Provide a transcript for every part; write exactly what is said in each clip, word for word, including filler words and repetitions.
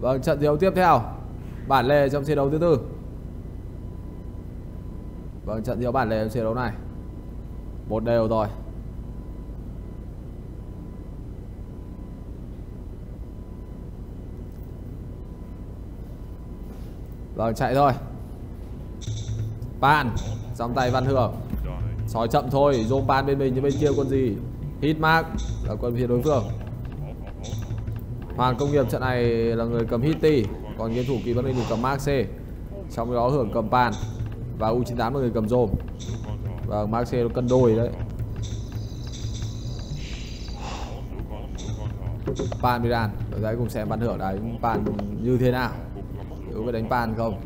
Vâng, trận đấu tiếp theo, bản lề trong trận đấu thứ tư. Vâng, trận đấu bản lề trong trận đấu này một đều rồi. Vâng, chạy thôi. Bàn trong tay Văn Hưởng. Sói chậm thôi, dồn bàn bên mình chứ bên kia quân gì. Hitmark là quân phía đối phương. Hoàng Công Nghiệp trận này là người cầm Hitty, còn game thủ Kỳ Văn Linh thì cầm Mark C. Trong đó Hưởng cầm bàn và u chín tám là người cầm dồn. Và Mark C nó cân đôi đấy. Pan Miran, chúng ta cùng xem Văn Hưởng đánh bàn như thế nào. Nếu có đánh bàn không?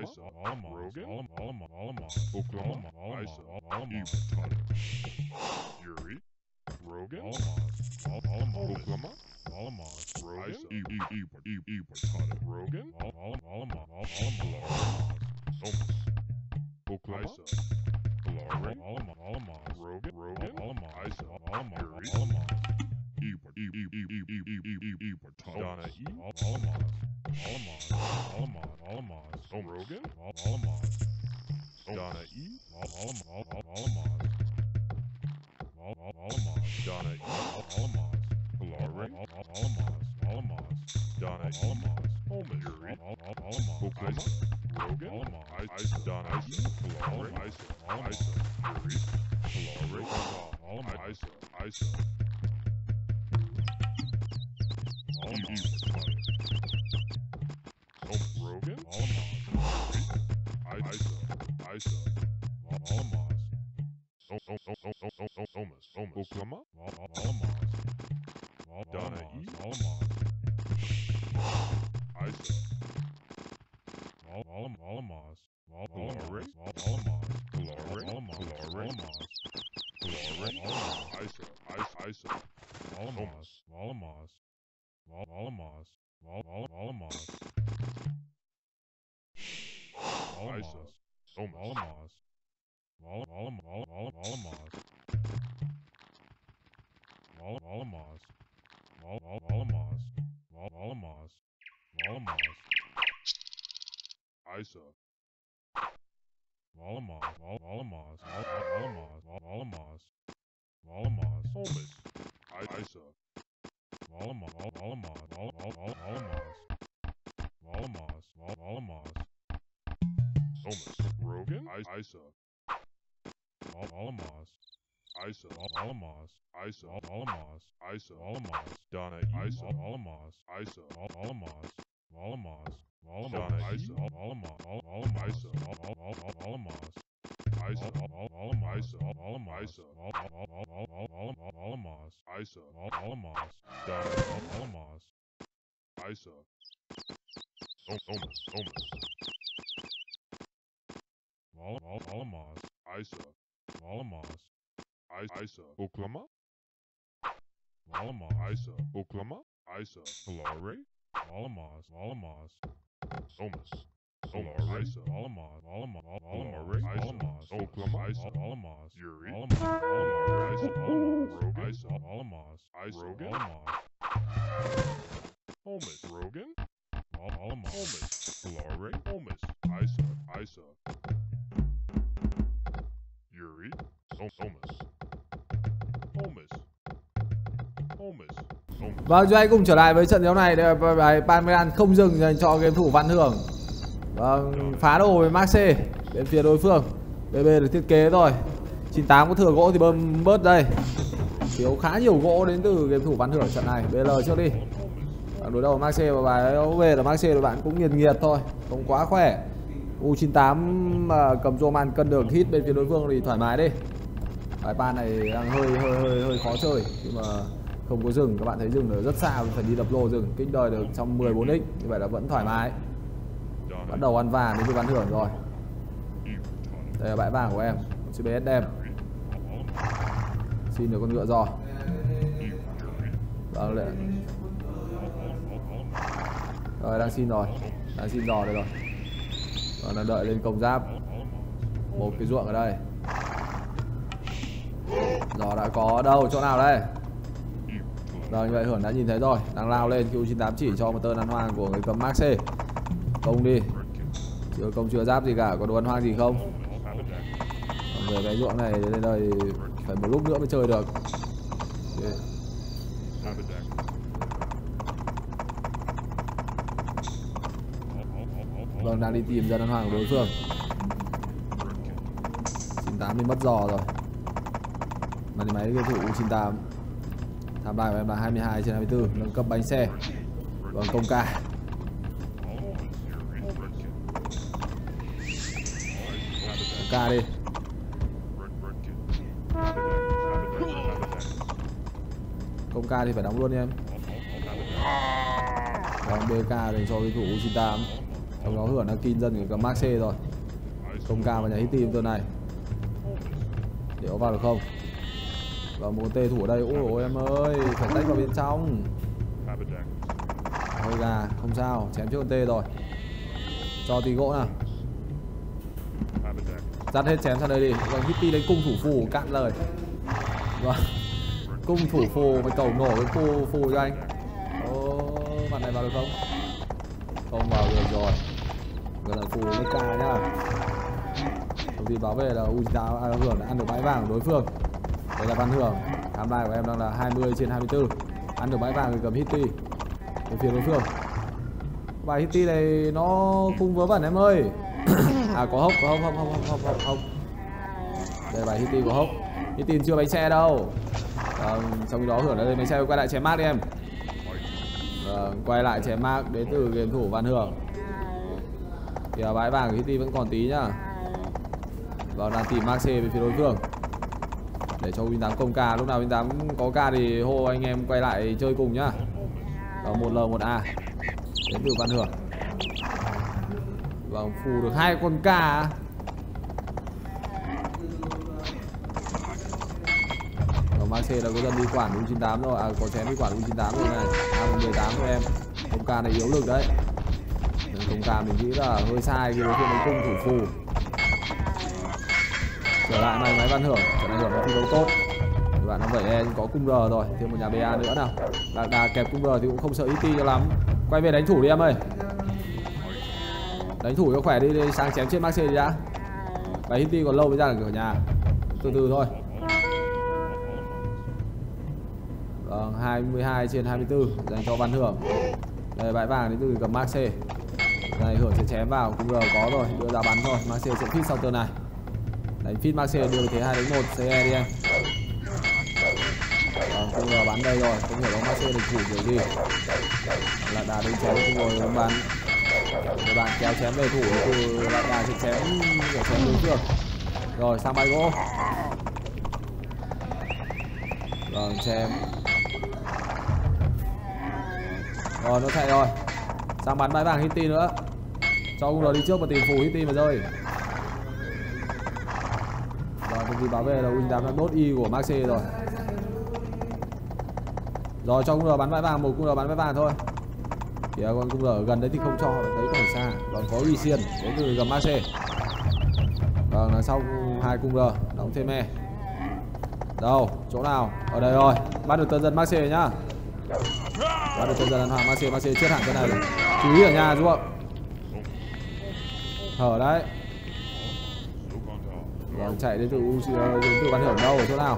Isa, all Alamas, Isa, all Alamas, Isa, all Alamas, Isa, all Alamas, Donna, Isa, all Alamas, Isa, all Alamas, Alamas, Alamas, Isa, all Alamas, all Alamas, Isa, all all all Alamas, Isa, all all Alamas, Isa, all Alamas, Isa, all all all Alamas, Isa, all Alamas, Donna, all Alamas, Isa, Omas, Omas. Alamas, Isa, Alamas, Isa, Oklahoma, Alamas, Isa, Oklahoma, Isa, Hilary, Alamas, Alamas, Omas, Omas, Isa, Alamas, Alamas, Alamas, Alamas, Oklahoma, Isa, Alamas, Yuri, Alamas, Alamas, Isa, Rogan, Isa, Alamas, Isa, Alamas, Omas, Rogan, Alamas, Omas, Hilary, Omas, Isa, Isa. Yuri, Omas, Omas, Omas. Vâng, chúng ta cùng trở lại với trận đấu này. Palmeiran không dừng dành cho game thủ Văn Hưởng. Vâng, phá đồ với Mark C bên phía đối phương. bê bê được thiết kế rồi. chín tám có thừa gỗ thì bơm bớt đây. Thiếu khá nhiều gỗ đến từ game thủ Văn Hưởng trận này. bê lờ trước đi. Bạn đối đầu Maxi và bài về là Maxi là bạn cũng nghiền nghiệt thôi, không quá khỏe. u chín tám mà cầm Roman cân đường hit bên phía đối phương thì thoải mái đi. Bài ban này đang hơi hơi hơi hơi khó chơi nhưng mà không có rừng, các bạn thấy rừng ở rất xa phải đi đập lô rừng, kích đời được trong mười bốn x như vậy là vẫn thoải mái. Bắt đầu ăn vàng đến từ Văn Hưởng rồi. Đây là bãi vàng của em, xê bê ét đem. Xin được con ngựa giò. Vâng lệ. Rồi đang xin rồi, đang xin giò đây rồi. Rồi đang đợi lên công giáp. Một cái ruộng ở đây. Giò đã có đâu, chỗ nào đây? Rồi như vậy Hưởng đã nhìn thấy rồi, đang lao lên. u chín tám chỉ cho một tơn ăn hoang của người cầm Max C. Công đi. Chưa công chưa giáp gì cả, có đồ ăn hoang gì không? Về cái ruộng này lên đây phải một lúc nữa mới chơi được. Okay. Vâng, đang đi tìm ra đàn hoàng của đối phương. chín tám thì mất giò rồi. Mà thì máy game thủ u chín tám. Tham bài của em là hai mươi hai trên hai mươi tư, nâng cấp bánh xe. Vâng, công ca. Công ca đi. Công ca thì phải đóng luôn đi em. Đóng bê ca dành cho game thủ u chín tám. Trong đó Hưởng đã kinh dân của Max C rồi. Công ca vào nhà hit team tuần này. Liệu vào được không? Và một tê thủ ở đây. Ôi ôi em ơi, phải tách vào bên trong. Thôi gà, không sao, chém trước con tê rồi. Cho tí gỗ nào. Dắt hết chém sang đây đi. Vâng, Hitty lấy cung thủ phù, cạn lời. Vâng, cung thủ phù, phải cầu nổ cái phù, phù cho anh. Ô, mặt này vào được không? Không vào được rồi. Gần là phù lấy ca nhá. Thông tin báo về là u chín tám Hưởng đã ăn được bãi vàng của đối phương. Đây là Văn Hưởng, tham lai của em đang là hai mươi trên hai mươi tư. Ăn được bãi vàng thì cầm Hitty về phía đối phương. Bài Hitty này nó cung vớ vẩn em ơi. À có hốc, có hốc, hốc, hốc, hốc, hốc, hốc. Đây bài Hitty của hốc. Hitty chưa bánh xe đâu. Vâng, trong khi đó Hưởng đã lên bánh xe, quay lại chém mát đi em. Vâng, quay lại chém mát đến từ game thủ Văn Hưởng. Thì bãi vàng của Hitty vẫn còn tí nhá. Vâng, đang tìm Max C về phía đối phương. Để cho u chín tám công ca, lúc nào u chín tám có ca thì hô anh em quay lại chơi cùng nhá. Đó, một lờ một a đến từ Văn Hưởng. Vâng, phù được hai con ca. Vâng, Max C là có dân đi quản u chín tám rồi, à có chém đi quản u chín tám rồi này. A mười tám của em, công ca này yếu lực đấy. Công ca mình nghĩ là hơi sai khi đối phương đánh cung thủ phù. Trở lại này máy Văn Hưởng, trận này Hưởng đã thi đấu tốt. Bạn năm bảy e có cung R rồi, thêm một nhà bê a nữa nào. Đà, đà kẹp cung R thì cũng không sợ ít cho lắm. Quay về đánh thủ đi em ơi. Đánh thủ cho khỏe đi, đi sang chém trên Maxi đi đã. Và Hitty còn lâu mới ra được cửa nhà. Từ từ thôi. Vâng, hai mươi hai trên hai mươi tư dành cho Văn Hưởng. Đây bãi vàng đến từ cầm Maxi. Này Hưởng sẽ chém vào, cung R có rồi, đưa ra bắn thôi. Maxi sẽ fit sau tơ này. Đánh fit Maxi đưa thế hai đến một xê e đi em. Vâng, cung R bắn đây rồi, không hiểu ông Maxi được thủ kiểu gì. Là đà đến chém cung R bắn. Để bạn kéo chém về thủ từ lại đà sẽ chém để chém đối phương. Rồi sang bài gỗ. Vâng chém. Rồi nó chạy rồi. Sang bắn bãi vàng Hitty nữa. Cho ông rồi đi trước và tìm phù Hitty mà rơi. Rồi thông tin báo về là u chín tám đã đốt Y của Maxi rồi. Rồi cho ông rồi bắn bãi vàng, một cung rồi bắn bãi vàng thôi. Thì con cung ở gần đấy thì không cho, thấy còn xa. Còn có Uy Xiên đến từ gầm a xê. Vâng là sau hai cung R đóng thêm e. Đâu chỗ nào ở đây rồi, bắt được tân dân Max C nhá, bắt được tân dân Hoàng Max C. Max C chết hẳn cái này rồi, chú ý ở nhà ruộng thở đấy. Vâng chạy đến từ u đến từ Văn Hưởng đâu ở chỗ nào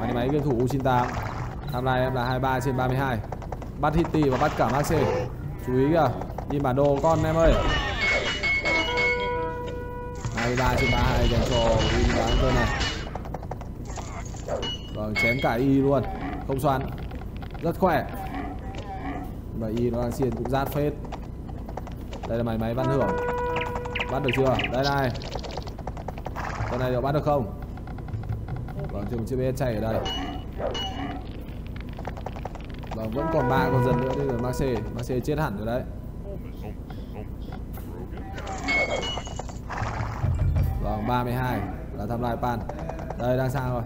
mà máy game thủ u chín tám tham lai em là hai mươi ba trên ba mươi hai. Bắt Hitty và bắt cả Maxi. Chú ý kìa, nhìn bản đồ con em ơi. hai mươi ba trên ba mươi hai dành cho u chín tám này. Vâng, chém cả Y luôn. Không xoắn. Rất khỏe. Và Y nó đang xiên cũng rát phết. Đây là máy máy Văn Hưởng. Bắt được chưa? Đây này. Con này được bắt được không? Vâng, thêm một chiếc bê ét chạy ở đây. Vâng, vẫn còn ba con dần nữa. Đây là Maxi. Maxi chết hẳn rồi đấy. Vâng, ba mươi hai là tham lai pan. Đây, đang sang rồi.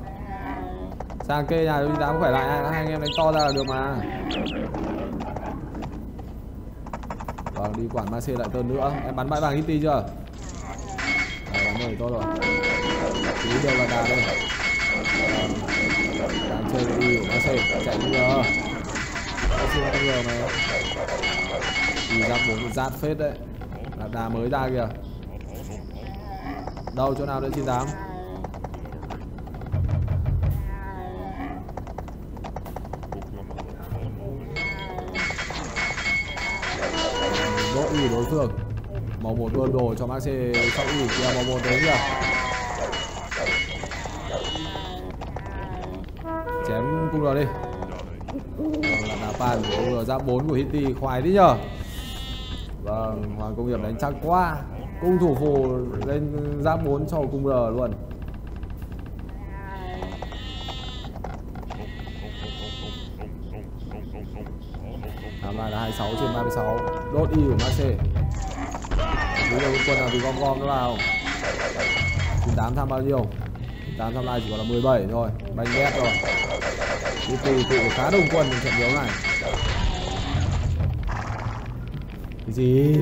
Sang kê nhà U tám khỏe lại. Hai anh em đánh to ra là được mà. Vâng, đi quản Maxi lại tơn nữa. Em bắn bãi vàng Hitty chưa? Đấy, bắn người tốt rồi. Tí đều là đà đây. Đang chơi với Y của Maxi. Chạy ngừa. Maxi đã ngừa mà. Y ra bốn rát phết đấy. Là đà mới ra kìa. Đâu, chỗ nào đấy chín tám? Đỗ Y đối phương. Màu một đuôn đồ cho Maxi sau Y kìa, màu một đấy kìa. Chém cung R đi. Vâng, là đá pan của cung R giáp bốn của Hitty, khoái thế nhờ. Vâng, Hoàng Công Hiệp đánh chắc quá. Cung thủ phù lên giáp bốn cho cung R luôn. Làm lại là hai mươi sáu trên ba mươi sáu. Đốt Y của Maxi. Đúng là quân nào thì gom gom nó vào. chín tám tham bao nhiêu? chín tám tham lại chỉ còn là mười bảy thôi. Banh ghét rồi. Đi tù tụ khá đồng quân trong trận đấu này. Cái gì?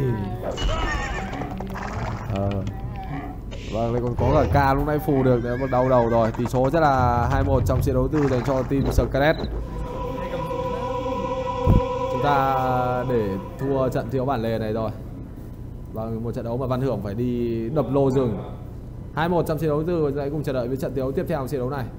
Ờ. Vâng, lại còn có cả K lúc nãy phù được đấy, một đầu đầu rồi. Tỷ số chắc là hai một trong trận đấu tư dành cho team Scarlet. Chúng ta để thua trận thiếu bản lề này rồi. Vâng, một trận đấu mà Văn Hưởng phải đi đập lô rừng. hai một trong trận đấu tư, lại cùng chờ đợi với trận đấu tiếp theo của trận đấu này.